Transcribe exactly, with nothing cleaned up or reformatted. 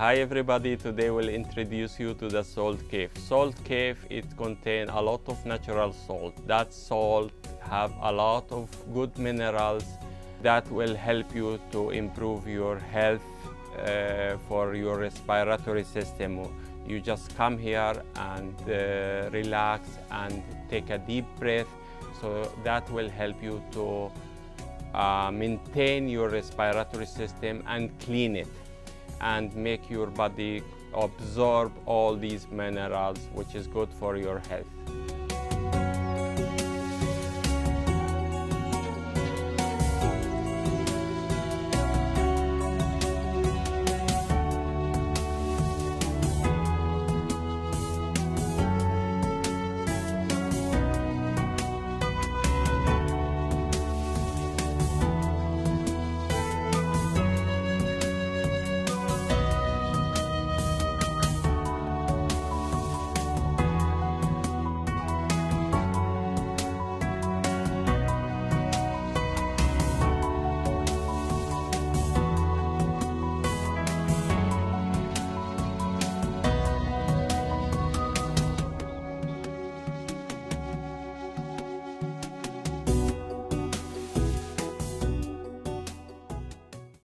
Hi everybody, today we'll introduce you to the salt cave. Salt cave, it contains a lot of natural salt. That salt have a lot of good minerals that will help you to improve your health uh, for your respiratory system. You just come here and uh, relax and take a deep breath, so that will help you to uh, maintain your respiratory system and clean it, and make your body absorb all these minerals, which is good for your health.